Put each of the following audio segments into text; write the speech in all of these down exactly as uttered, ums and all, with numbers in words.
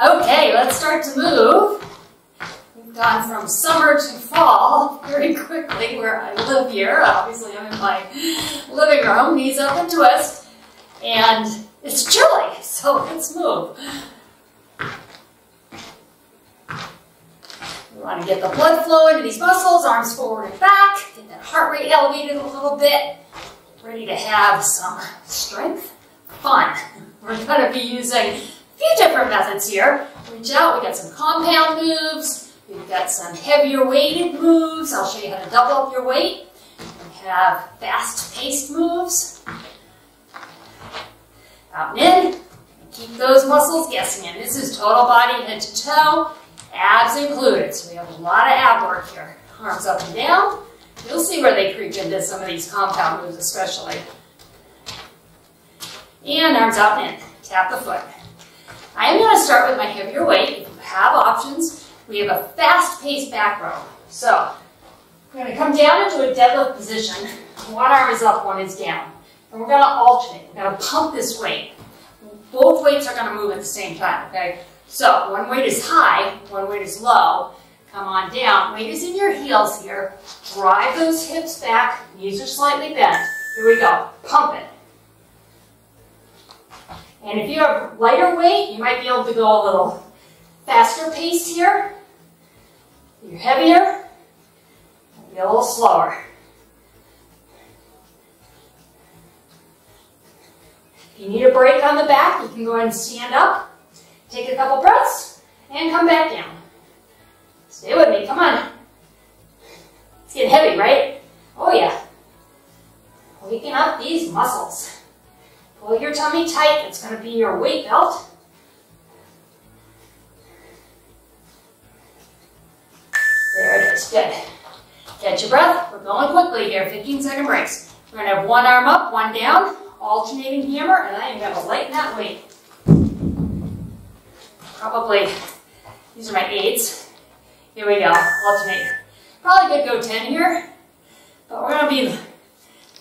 Okay, let's start to move. We've gone from summer to fall very quickly where I live here. Obviously I'm in my living room, knees up and twist, and it's chilly, so let's move. We want to get the blood flow into these muscles, arms forward and back, get that heart rate elevated a little bit. Ready to have some strength fun. We're going to be using a few different methods here. Reach out, we got some compound moves, we've got some heavier weighted moves. I'll show you how to double up your weight. We have fast-paced moves. Out and in. Keep those muscles guessing. And this is total body, head to toe. Abs included, so we have a lot of ab work here. Arms up and down. You'll see where they creep into some of these compound moves especially. And arms out and in. Tap the foot. I am going to start with my heavier weight. You have options. We have a fast-paced back row. So, we're going to come down into a deadlift position. One arm is up, one is down. And we're going to alternate. We're going to pump this weight. Both weights are going to move at the same time, okay? So, one weight is high, one weight is low. Come on down. Weight is in your heels here. Drive those hips back. Knees are slightly bent. Here we go. Pump it. And if you have lighter weight, you might be able to go a little faster pace here. If you're heavier, be a little slower. If you need a break on the back, you can go ahead and stand up. Take a couple breaths, and come back down. Stay with me, come on. It's getting heavy, right? Oh yeah. Waking up these muscles. Pull your tummy tight, it's gonna be your weight belt. There it is, good. Catch your breath, we're going quickly here, fifteen second breaks. We're gonna have one arm up, one down, alternating hammer, and I am gonna lighten that weight. Probably, these are my aids. Here we go, alternate. Probably could go ten here, but we're gonna be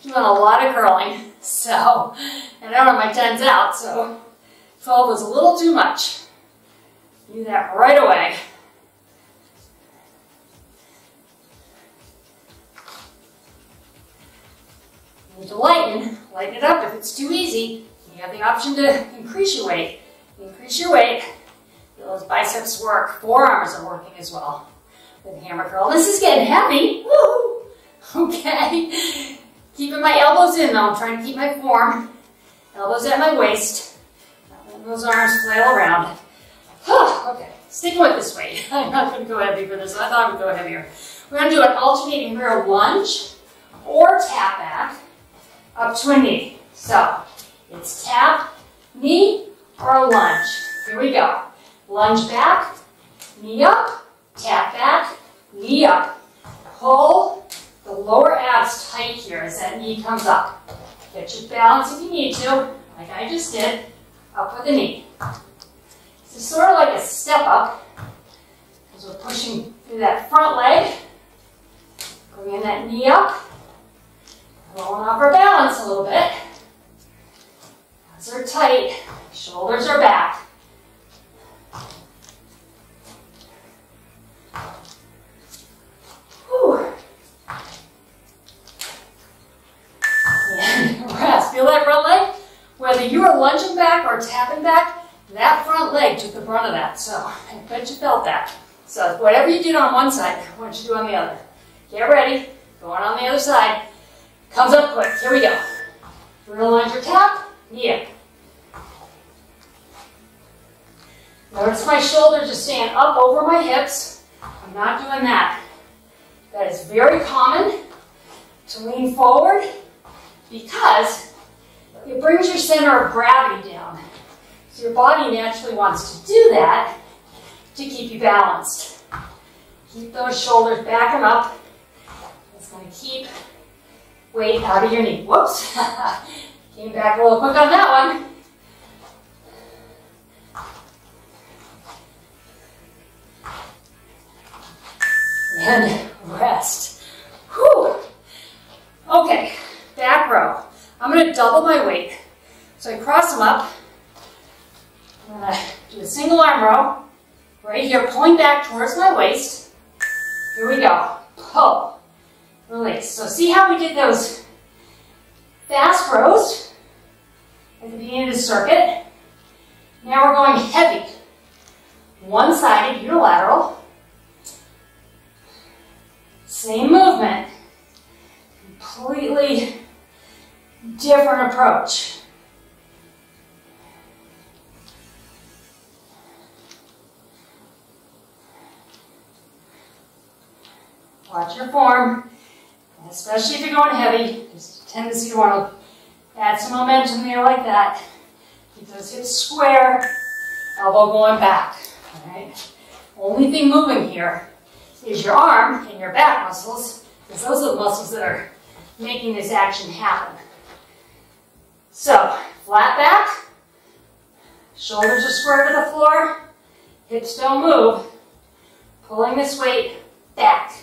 doing a lot of curling. So, and I don't have my tens out, so twelve was a little too much. Do that right away. You need to lighten, lighten it up. If it's too easy, you have the option to increase your weight. Increase your weight. Those biceps work, forearms are working as well with hammer curl. This is getting heavy, woo! Okay, keeping my elbows in though, I'm trying to keep my form. Elbows at my waist, letting those arms flail around. Okay, sticking with this weight. I'm not going to go heavy for this, I thought I would go heavier. We're going to do an alternating rear lunge or tap back up to a knee. So, it's tap, knee, or lunge. Here we go. Lunge back, knee up, tap back, knee up. Pull the lower abs tight here as that knee comes up. Get your balance if you need to, like I just did, up with the knee. This is sort of like a step up, because we're pushing through that front leg, bringing that knee up, rolling off our balance a little bit. Abs are tight, shoulders are back. Whether you were lunging back or tapping back, that front leg took the brunt of that. So I bet you felt that. So whatever you did on one side, I want you to do on the other. Get ready. Going on the other side. Comes up quick. Here we go. We're going to lunge or tap. Knee up. Notice my shoulders just staying up over my hips. I'm not doing that. That is very common to lean forward because it brings your center of gravity down. So your body naturally wants to do that to keep you balanced. Keep those shoulders back and up. It's going to keep weight out of your knee. Whoops. Came back a little quick on that one. And rest. Whew. Okay. Back row. I'm going to double my weight. So I cross them up. I'm going to do a single arm row. Right here, pulling back towards my waist. Here we go. Pull. Release. So see how we did those fast rows at the beginning of the circuit? Now we're going heavy. One-sided, unilateral. Same movement. Completely different approach. Watch your form, especially if you're going heavy. There's a tendency to want to add some momentum there like that. Keep those hips square, elbow going back. All right. Only thing moving here is your arm and your back muscles, because those are the muscles that are making this action happen. So, flat back, shoulders are square to the floor, hips don't move, pulling this weight back.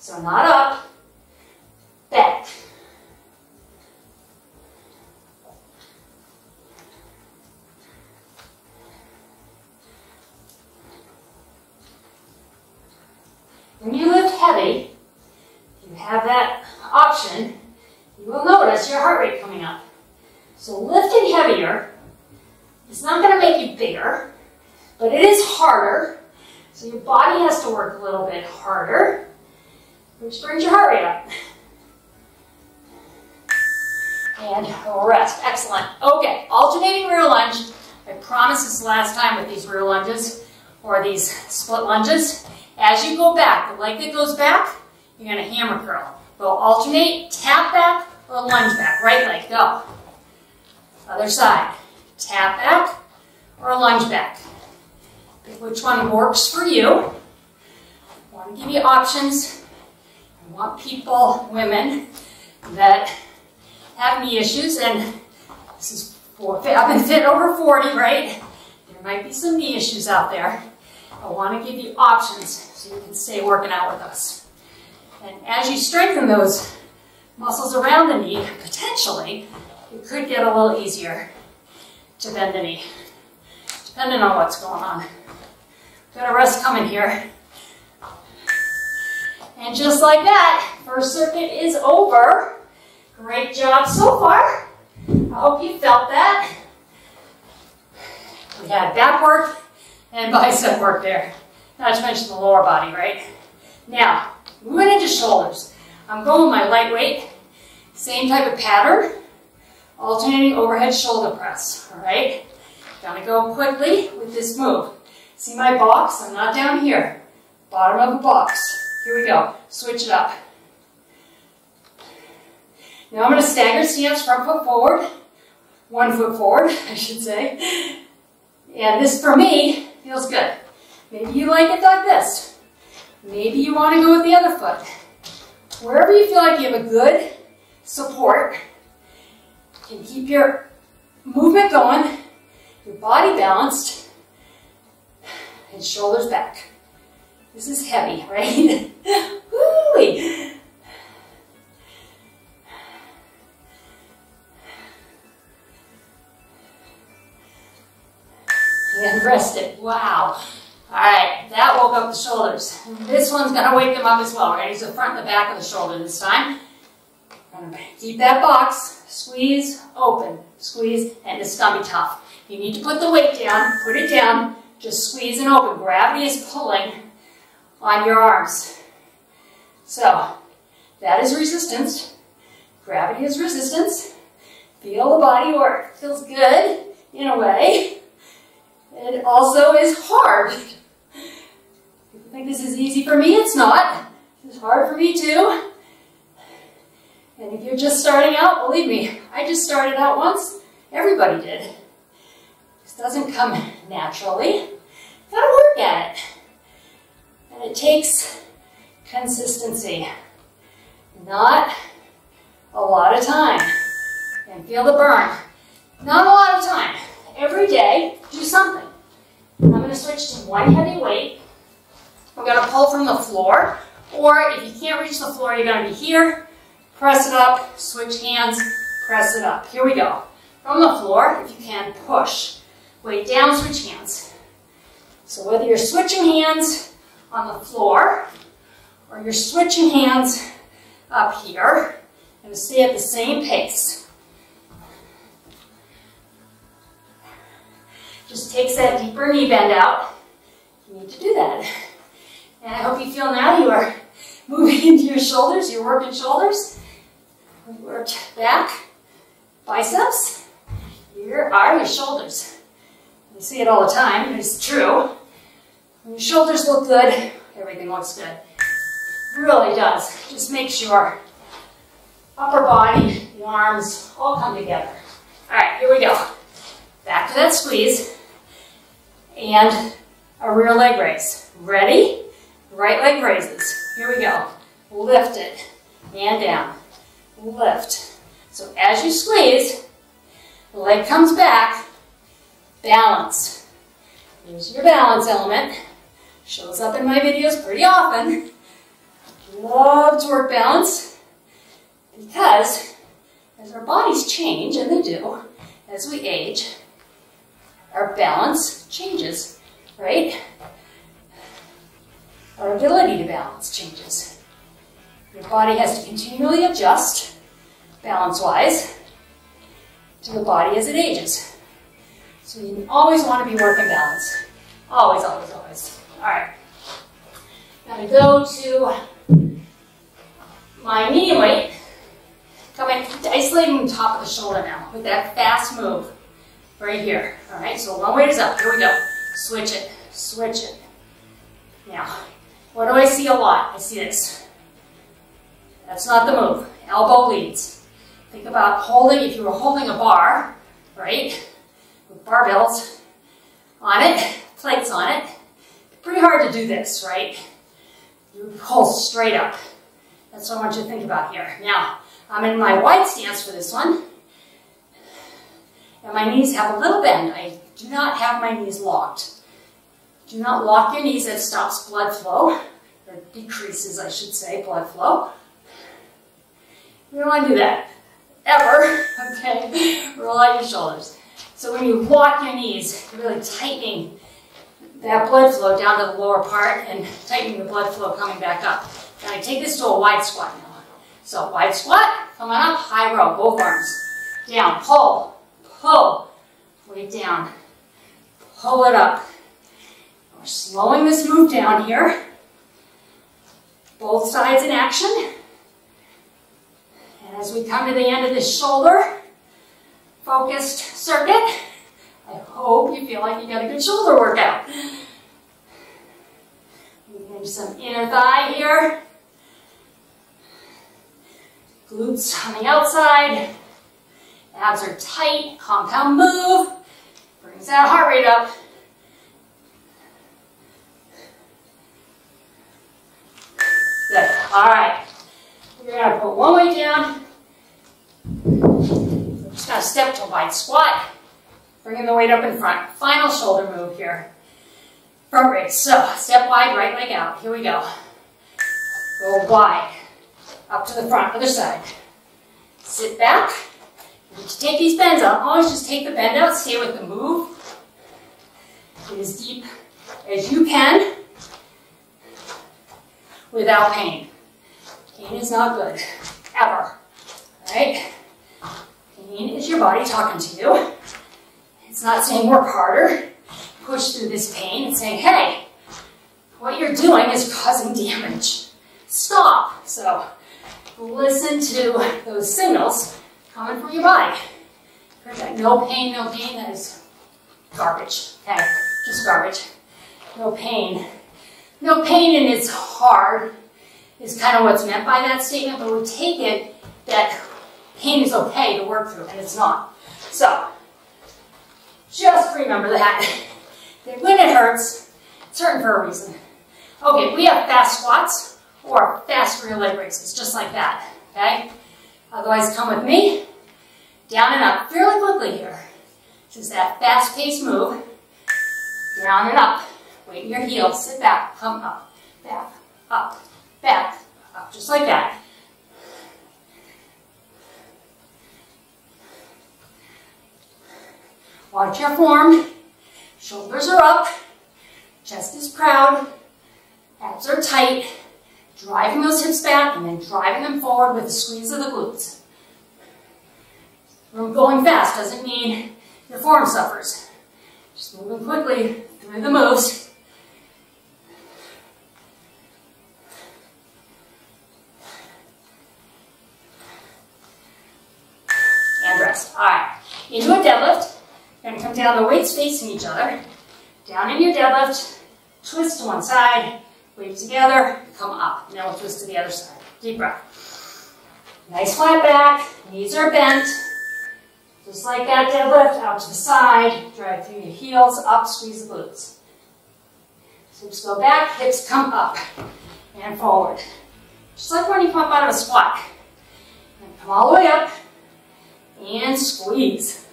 So not up, back. When you lift heavy, you have that option, you will notice your heart rate coming up. So lifting heavier, it's not going to make you bigger, but it is harder. So your body has to work a little bit harder, which brings your heart rate up. And rest. Excellent. Okay, alternating rear lunge. I promise this is the last time with these rear lunges or these split lunges. As you go back, the leg that goes back, you're going to hammer curl. We'll alternate, tap back or lunge back. Right leg, go. Other side, tap back or lunge back. Pick which one works for you. I want to give you options. I want people, women, that have knee issues, and this is for, I've been fit over forty, right? There might be some knee issues out there. I want to give you options so you can stay working out with us. And as you strengthen those muscles around the knee, potentially, it could get a little easier to bend the knee, depending on what's going on. Got a rest coming here. And just like that, first circuit is over. Great job so far. I hope you felt that. We had back work and bicep work there. Not to mention the lower body, right? Now, moving into shoulders. I'm going with my lightweight. Same type of pattern. Alternating overhead shoulder press, all right? Gotta go quickly with this move. See my box? I'm not down here. Bottom of the box. Here we go. Switch it up. Now I'm going to stagger stand-ups, front foot forward. One foot forward, I should say. And this, for me, feels good. Maybe you like it like this. Maybe you want to go with the other foot. Wherever you feel like you have a good support, you can keep your movement going, your body balanced, and shoulders back. This is heavy, right? Woo-wee. And rest it. Wow. All right, that woke up the shoulders. This one's going to wake them up as well, right? It's the front and the back of the shoulder this time. Keep that box. Squeeze, open. Squeeze, and this is going to be tough. You need to put the weight down. Put it down. Just squeeze and open. Gravity is pulling on your arms. So, that is resistance. Gravity is resistance. Feel the body work. Feels good, in a way. It also is hard. People think this is easy for me. It's not. It's hard for me too. And if you're just starting out, believe me, I just started out once. Everybody did. This doesn't come naturally. Gotta work at it. And it takes consistency, not a lot of time. And feel the burn. Not a lot of time. Every day, do something. I'm going to switch to one heavy weight. We're going to pull from the floor. Or if you can't reach the floor, you're going to be here. Press it up, switch hands, press it up. Here we go. From the floor, if you can, push. Weight down, switch hands. So whether you're switching hands on the floor or you're switching hands up here, I'm going to stay at the same pace. Just takes that deeper knee bend out. You need to do that. And I hope you feel now you are moving into your shoulders, you're working shoulders. We worked back, biceps. Here are your shoulders. You see it all the time, and it's true. When your shoulders look good, everything looks good. It really does. Just make sure upper body, the arms, all come together. All right, here we go. Back to that squeeze. And a rear leg raise. Ready? Right leg raises. Here we go. Lift it. And down. Lift. So as you squeeze, the leg comes back. Balance. Here's your balance element. Shows up in my videos pretty often. Love to work balance because as our bodies change, and they do, as we age, our balance changes, right? Our ability to balance changes. Your body has to continually adjust, balance-wise, to the body as it ages. So you always want to be working balance. Always, always, always. All right. I'm going to go to my medium weight. Coming, isolating the top of the shoulder now with that fast move right here. All right, so long weight is up. Here we go. Switch it, switch it. Now, what do I see a lot? I see this. That's not the move. Elbow leads. Think about holding, if you were holding a bar, right? With barbells on it, plates on it. Pretty hard to do this, right? You pull straight up. That's what I want you to think about here. Now, I'm in my wide stance for this one. And my knees have a little bend. I do not have my knees locked. Do not lock your knees. That stops blood flow, or decreases, I should say, blood flow. You don't want to do that, ever, okay? Roll out your shoulders. So when you lock your knees, you're really tightening that blood flow down to the lower part and tightening the blood flow coming back up. Now I take this to a wide squat now. So wide squat, come on up, high row, both arms. Down, pull, pull, weight down, pull it up. We're slowing this move down here. Both sides in action. And as we come to the end of this shoulder, focused circuit. I hope you feel like you got a good shoulder workout. Maybe some inner thigh here. Glutes on the outside. Abs are tight. Compound move. Brings that heart rate up. Good. All right. We're going to put one weight down. Now step to a wide squat, bringing the weight up in front. Final shoulder move here. Front raise. So step wide, right leg out. Here we go. Go wide, up to the front, other side. Sit back. You need to take these bends out. Always just take the bend out. Stay with the move. Get as deep as you can without pain. Pain is not good, ever. All right. Pain is your body talking to you. It's not saying work harder, push through this pain. It's saying, hey, what you're doing is causing damage. Stop. So listen to those signals coming from your body. No pain, no gain. That is garbage. Okay, just garbage. No pain. No pain and it's hard is kind of what's meant by that statement, but we take it that pain is okay to work through, and it's not. So, just remember that. That when it hurts, it's hurting for a reason. Okay, we have fast squats or fast rear leg raises, just like that, okay? Otherwise, come with me. Down and up fairly quickly here. This is that fast-paced move. Down and up. Weight in your heels. Sit back. Come up. Back. Up. Back. Up. Just like that. Watch your form. Shoulders are up. Chest is proud. Abs are tight. Driving those hips back and then driving them forward with a squeeze of the glutes. Going fast doesn't mean your form suffers. Just moving quickly through the moves. And rest. All right. Into a deadlift. Then come down, the weights facing each other. Down in your deadlift. Twist to one side. Wave together. Come up. Now we'll twist to the other side. Deep breath. Nice flat back. Knees are bent. Just like that deadlift, out to the side, drive through your heels, up, squeeze the glutes. Hips go back, hips come up and forward. Just like when you come up out of a squat. And come all the way up and squeeze.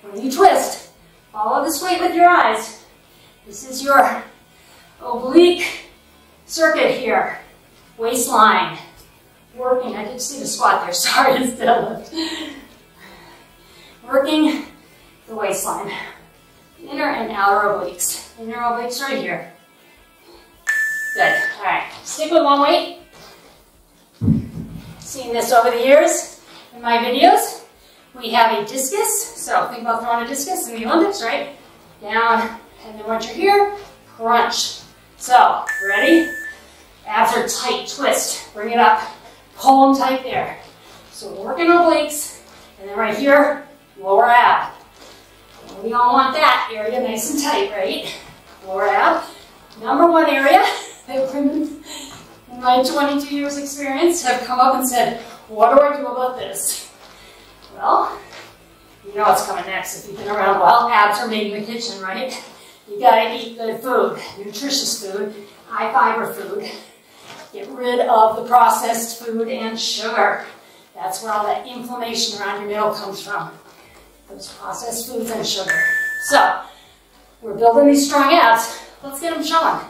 When you twist, follow this weight with your eyes. This is your oblique circuit here, waistline. Working, I didn't see the squat there, sorry, it's deadlift. Working the waistline. Inner and outer obliques. Inner obliques right here. Good. Alright, stick with one weight. Seen this over the years in my videos. We have a discus, so think about throwing a discus in the Olympics, right? Down, and then once you're here, crunch. So, ready? Abs are tight, twist, bring it up. Pull them tight there. So we're working obliques, and then right here, lower ab. We all want that area nice and tight, right? Lower ab. Number one area that women in my twenty-two years experience have come up and said, what do I do about this? Well, you know what's coming next if you've been around a while. Abs are made in the kitchen, right? You gotta eat good food, nutritious food, high fiber food. Get rid of the processed food and sugar. That's where all that inflammation around your middle comes from. Those processed foods and sugar. So, we're building these strong abs. Let's get them showing.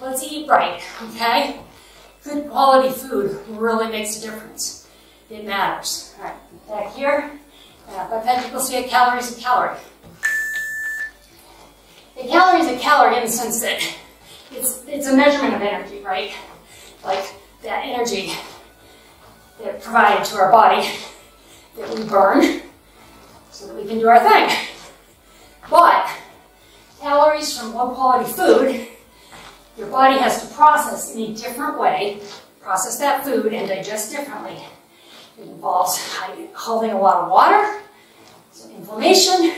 Let's eat right, okay? Good quality food really makes a difference. It matters. All right, back here. Back up my pentacles to get calories a calorie. A calorie is a calorie in the sense that it's, it's a measurement of energy, right? Like that energy that provided to our body that we burn so that we can do our thing. But calories from low quality food, your body has to process in a different way, process that food and digest differently. It involves holding a lot of water, so inflammation.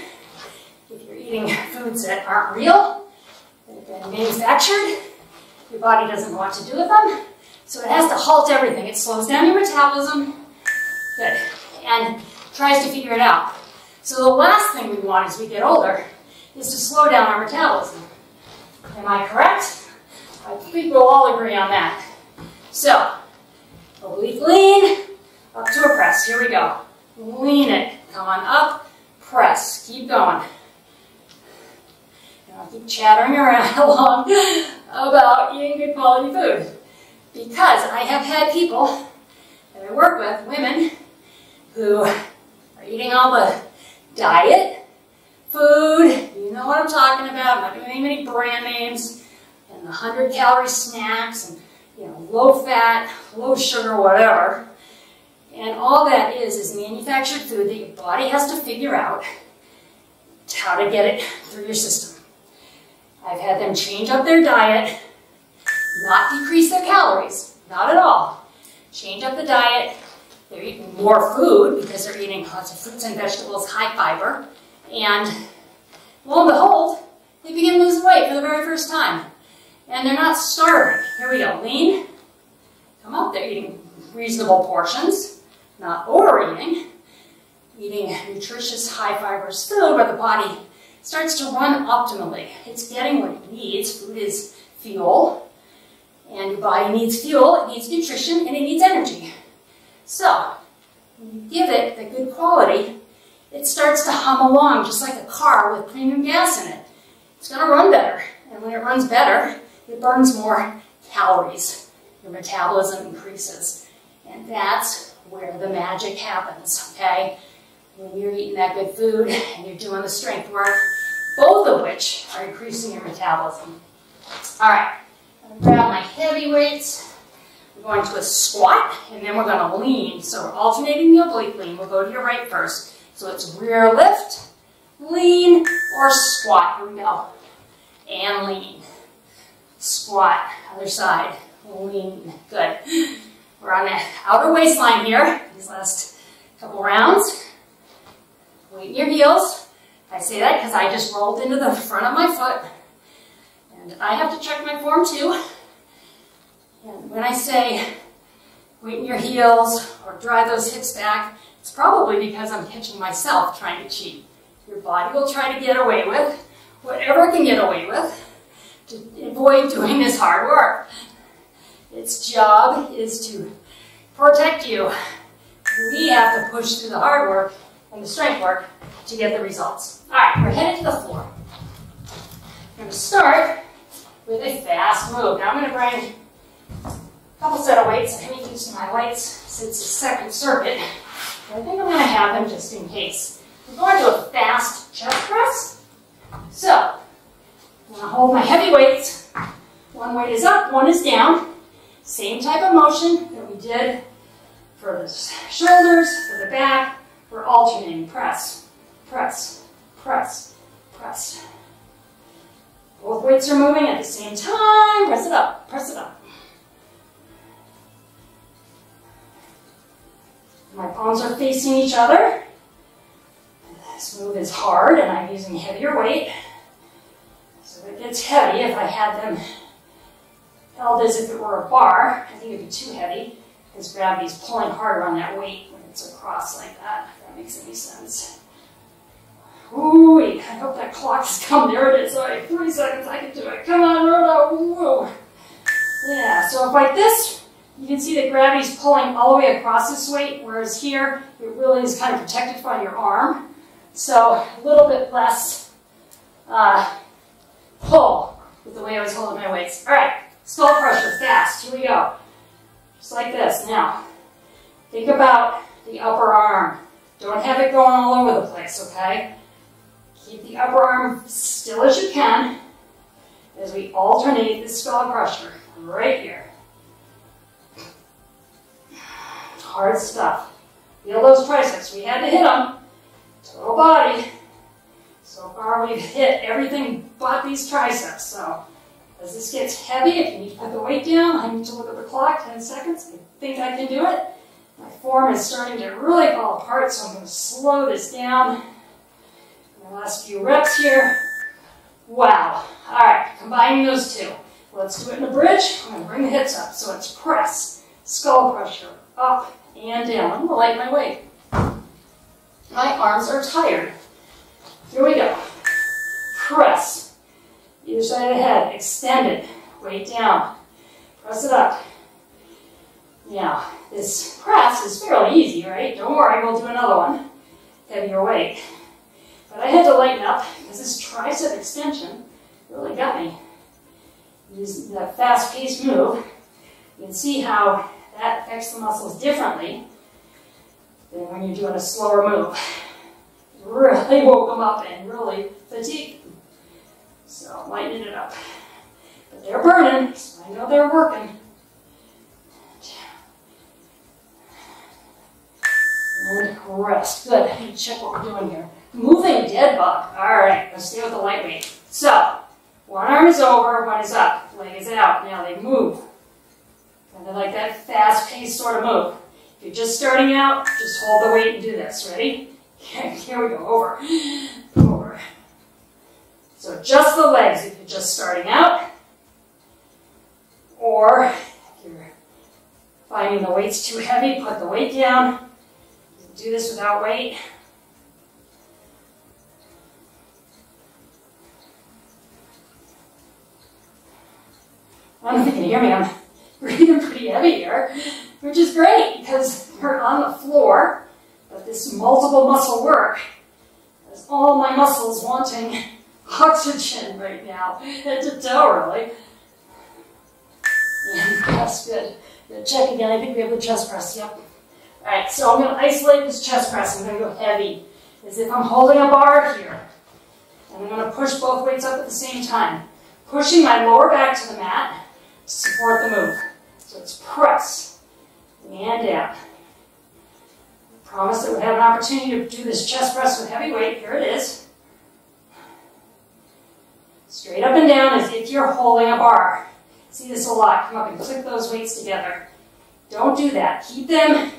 If you're eating foods that aren't real, that have been manufactured, your body doesn't know what to do with them. So it has to halt everything. It slows down your metabolism. Good. And tries to figure it out. So the last thing we want as we get older is to slow down our metabolism. Am I correct? I think we'll all agree on that. So, oblique lean, up to a press. Here we go. Lean it. Come on up, press. Keep going. And I'll keep chattering around along about eating good quality food. Because I have had people that I work with, women, who are eating all the diet food, you know what I'm talking about, I'm not going to name any brand names, and the one hundred calorie snacks, and you know, low fat, low sugar, whatever. And all that is is manufactured food that your body has to figure out how to get it through your system. I've had them change up their diet, not decrease their calories, not at all. Change up the diet. They're eating more food because they're eating lots of fruits and vegetables, high fiber. And lo and behold, they begin losing weight for the very first time. And they're not starving. Here we go. Lean. Come up. They're eating reasonable portions, not overeating. Eating nutritious, high fiber food where the body starts to run optimally. It's getting what it needs. Food is fuel, and your body needs fuel, it needs nutrition, and it needs energy. So, when you give it the good quality, it starts to hum along just like a car with premium gas in it. It's going to run better, and when it runs better, it burns more calories. Your metabolism increases, and that's where the magic happens, okay? when you're eating that good food and you're doing the strength work, both of which are increasing your metabolism. All right, I'm gonna grab my heavy weights. We're going to a squat, and then we're gonna lean. So we're alternating the oblique lean. We'll go to your right first. So it's rear lift, lean, or squat. Here we go. And lean. Squat, other side, lean. Good. We're on the outer waistline here, these last couple rounds. Weight in your heels. I say that because I just rolled into the front of my foot. And I have to check my form too. And when I say weight in your heels or drive those hips back, it's probably because I'm catching myself trying to cheat. Your body will try to get away with whatever it can get away with to avoid doing this hard work. Its job is to protect you. We have to push through the hard work and the strength work to get the results. All right, we're headed to the floor. I'm going to start with a fast move. Now I'm going to bring a couple set of weights. I'm going to use my lights since it's the second circuit. But I think I'm going to have them just in case. We're going to a fast chest press. So I'm going to hold my heavy weights. One weight is up, one is down. Same type of motion that we did for the shoulders, for the back. We're alternating press, press, press, press. Both weights are moving at the same time. Press it up, press it up. My palms are facing each other. This move is hard and I'm using heavier weight. So it gets heavy if I had them held as if it were a bar. I think it'd be too heavy because gravity's pulling harder on that weight when it's across like that, if that makes any sense. Ooh, I hope that clock has come. There it is. All right, three seconds, I can do it. Come on, Rhoda. Yeah, so if like this, you can see that gravity's pulling all the way across this weight, whereas here, it really is kind of protected by your arm. So a little bit less uh, pull with the way I was holding my weights. All right. Skull pressure, fast, here we go. Just like this. Now, think about the upper arm. Don't have it going all over the place, okay? Keep the upper arm still as you can as we alternate the skull pressure right here. Hard stuff. Feel those triceps. We had to hit them. Total body. So far we've hit everything but these triceps, so. As this gets heavy, if you need to put the weight down, I need to look at the clock, ten seconds. I think I can do it. My form is starting to really fall apart, so I'm going to slow this down. My last few reps here. Wow. All right, combining those two. Let's do it in a bridge. I'm going to bring the hips up. So it's press, skull pressure, up and down. I'm going to lighten my weight. My arms are tired. Here we go. Press. Either side of the head, extend it, weight down, press it up. Now, this press is fairly easy, right? Don't worry, we'll do another one, heavier weight. But I had to lighten up because this tricep extension really got me. Using that fast-paced move, you can see how that affects the muscles differently than when you're doing a slower move. It really woke them up and really fatigued. So lighten it up. But they're burning, so I know they're working. And rest. Good. I need to check what we're doing here. Moving dead bug. Alright, let's stay with the lightweight. So, one arm is over, one is up, leg is out. Now they move. Kind of like that fast-paced sort of move. If you're just starting out, just hold the weight and do this. Ready? Here we go. Over. Over. So just the legs if you're just starting out, or if you're finding the weight's too heavy, put the weight down. You can do this without weight. I don't know if you can hear me, I'm breathing pretty heavy here, which is great because you're on the floor, but this multiple muscle work has all my muscles wanting oxygen right now, head to toe really. And that's good. Good check again, I think we have the chest press, yep. All right, so I'm going to isolate this chest press. I'm going to go heavy, as if I'm holding a bar here. And I'm going to push both weights up at the same time, pushing my lower back to the mat to support the move. So it's press and down. I promised that we have an opportunity to do this chest press with heavy weight. Here it is. Straight up and down as if you're holding a bar. See this a lot. Come up and click those weights together. Don't do that. Keep them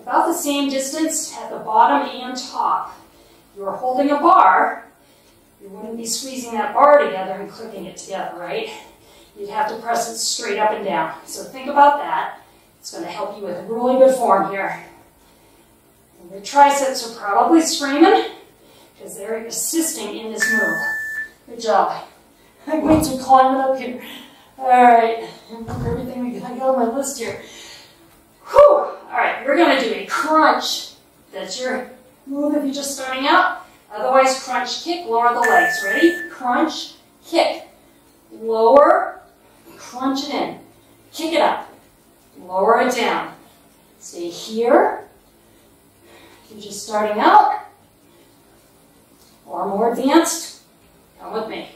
about the same distance at the bottom and top. If you were holding a bar, you wouldn't be squeezing that bar together and clicking it together, right? You'd have to press it straight up and down. So think about that. It's going to help you with really good form here. And your triceps are probably screaming because they're assisting in this move. Good job. I'm going to climb it up here. All right. Everything we got, I got on my list here. Whew. All right, we're going to do a crunch. That's your move if you're just starting out. Otherwise, crunch, kick, lower the legs. Ready? Crunch, kick, lower, crunch it in. Kick it up, lower it down. Stay here. If you're just starting out or more advanced, come with me.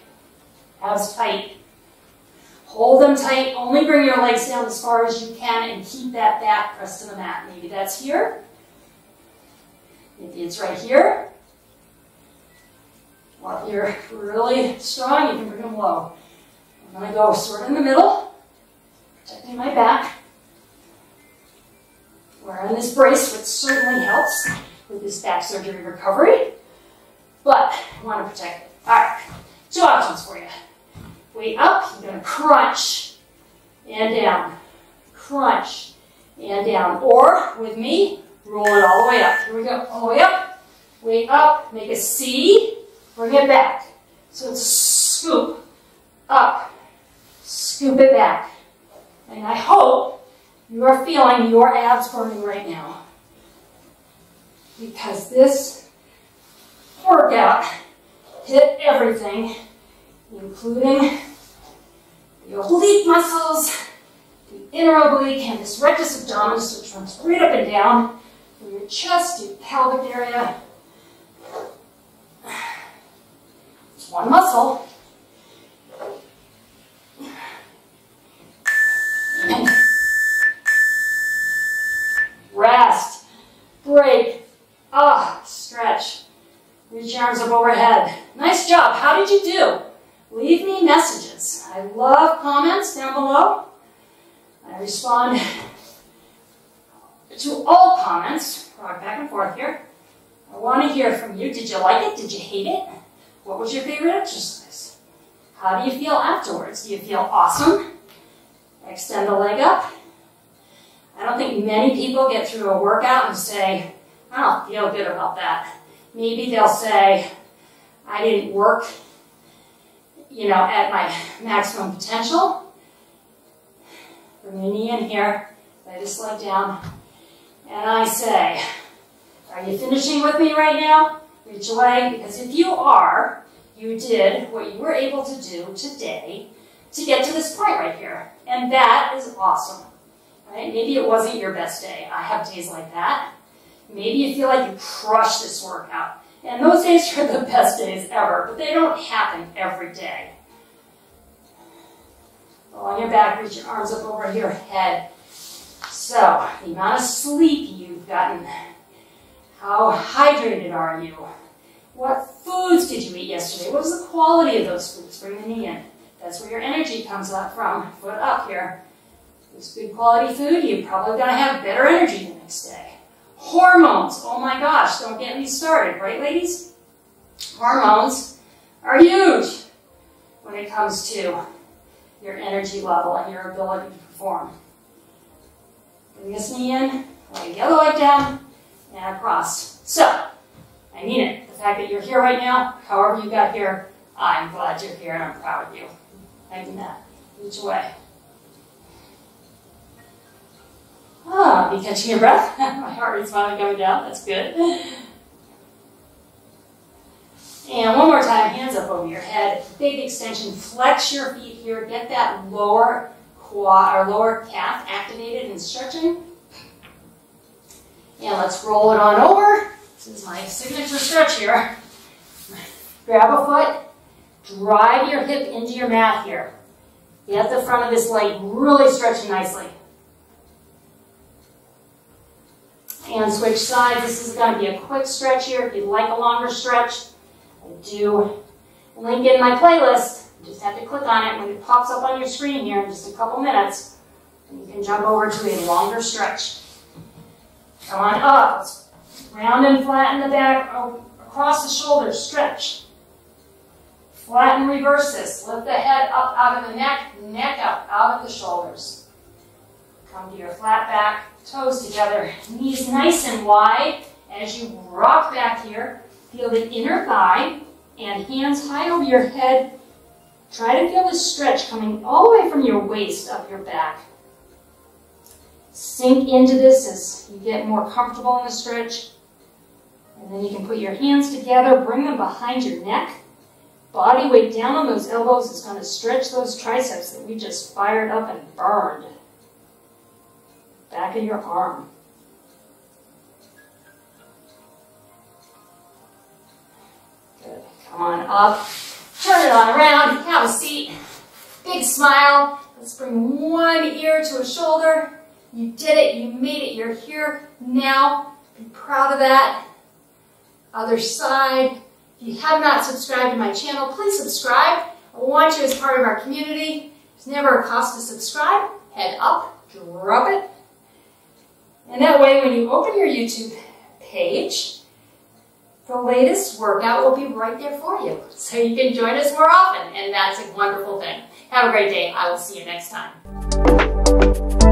Abs tight. Hold them tight. Only bring your legs down as far as you can and keep that back pressed to the mat. Maybe that's here. Maybe it's right here. Well, if you're really strong, you can bring them low. I'm going to go sort of in the middle, protecting my back. Wearing this brace, which certainly helps with this back surgery recovery, but I want to protect it. All right, two options for you. Weight up, you're going to crunch and down, crunch and down, or with me, roll it all the way up. Here we go, all the way up, weight up, make a C, bring it back. So it's scoop, up, scoop it back. And I hope you are feeling your abs burning right now, because this workout hit everything, including the oblique muscles, the inner oblique, and this rectus abdominis, which runs straight up and down from your chest to your pelvic area. It's one muscle. And rest, break, ah, stretch. Reach your arms up overhead. Nice job. How did you do? Leave me messages. I love comments down below. I respond to all comments. Rock back and forth here. I want to hear from you. Did you like it? Did you hate it? What was your favorite exercise? How do you feel afterwards? Do you feel awesome? Extend the leg up. I don't think many people get through a workout and say, I don't feel good about that. Maybe they'll say, I didn't work, you know, at my maximum potential. Bring your knee in here, lay this leg down, and I say, are you finishing with me right now? Reach away, because if you are, you did what you were able to do today to get to this point right here, and that is awesome. Right? Maybe it wasn't your best day. I have days like that. Maybe you feel like you crushed this workout. And those days are the best days ever, but they don't happen every day. Along your back, reach your arms up over your head. So, the amount of sleep you've gotten, how hydrated are you? What foods did you eat yesterday? What was the quality of those foods? Bring the knee in. That's where your energy comes up from, foot up here. If it's good quality food, you're probably going to have better energy the next day. Hormones, oh my gosh, don't get me started, right ladies? Hormones are huge when it comes to your energy level and your ability to perform. Bring this knee in, lay the other leg down, and across. So, I mean it. The fact that you're here right now, however you got here, I'm glad you're here and I'm proud of you. I mean that. Reach away. Ah, be catching your breath. My heart rate's finally going down. That's good. And one more time, hands up over your head. Big extension. Flex your feet here. Get that lower quad or lower calf activated and stretching. And let's roll it on over. This is my signature stretch here. Grab a foot, drive your hip into your mat here. Get the front of this leg really stretching nicely. And switch sides. This is going to be a quick stretch here. If you'd like a longer stretch, I do link in my playlist. You just have to click on it when it pops up on your screen here in just a couple minutes. And you can jump over to a longer stretch. Come on up. Round and flatten the back across the shoulders. Stretch. Flatten, reverse this. Lift the head up out of the neck, neck up out of the shoulders. Come to your flat back, toes together, knees nice and wide. As you rock back here, feel the inner thigh and hands high over your head. Try to feel the stretch coming all the way from your waist up your back. Sink into this as you get more comfortable in the stretch. And then you can put your hands together, bring them behind your neck. Body weight down on those elbows is going to stretch those triceps that we just fired up and burned. Back of your arm. Good. Come on up. Turn it on around. Have a seat. Big smile. Let's bring one ear to a shoulder. You did it. You made it. You're here now. Be proud of that. Other side. If you have not subscribed to my channel, please subscribe. I want you as part of our community. There's never a cost to subscribe. Head up. Drop it. And that way, when you open your YouTube page, the latest workout will be right there for you. So you can join us more often, and that's a wonderful thing. Have a great day. I will see you next time.